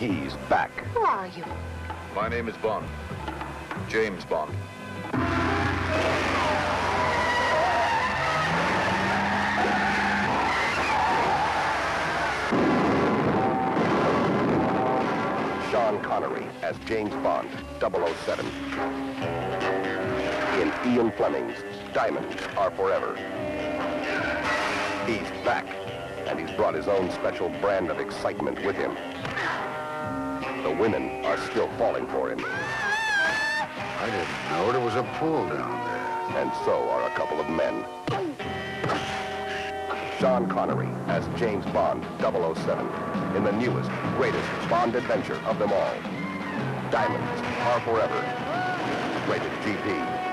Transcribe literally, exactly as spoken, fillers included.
He's back. Who are you? My name is Bond. James Bond. Sean Connery as James Bond, double oh seven. In Ian Fleming's Diamonds Are Forever. He's back, and he's brought his own special brand of excitement with him. The women are still falling for him. I didn't know there was a pool down there. And so are a couple of men. Sean Connery as James Bond, double oh seven, in the newest, greatest Bond adventure of them all. Diamonds Are Forever. Rated G P.